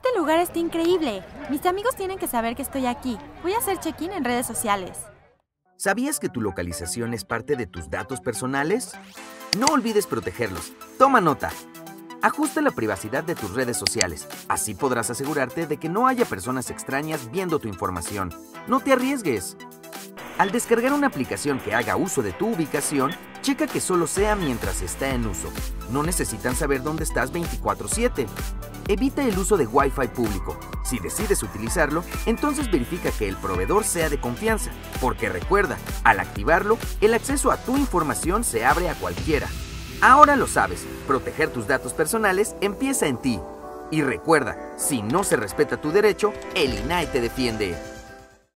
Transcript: Este lugar está increíble. Mis amigos tienen que saber que estoy aquí. Voy a hacer check-in en redes sociales. ¿Sabías que tu localización es parte de tus datos personales? No olvides protegerlos. Toma nota. Ajusta la privacidad de tus redes sociales. Así podrás asegurarte de que no haya personas extrañas viendo tu información. No te arriesgues. Al descargar una aplicación que haga uso de tu ubicación, checa que solo sea mientras está en uso. No necesitan saber dónde estás 24/7. Evita el uso de Wi-Fi público. Si decides utilizarlo, entonces verifica que el proveedor sea de confianza, porque recuerda, al activarlo, el acceso a tu información se abre a cualquiera. Ahora lo sabes, proteger tus datos personales empieza en ti. Y recuerda, si no se respeta tu derecho, el INAI te defiende.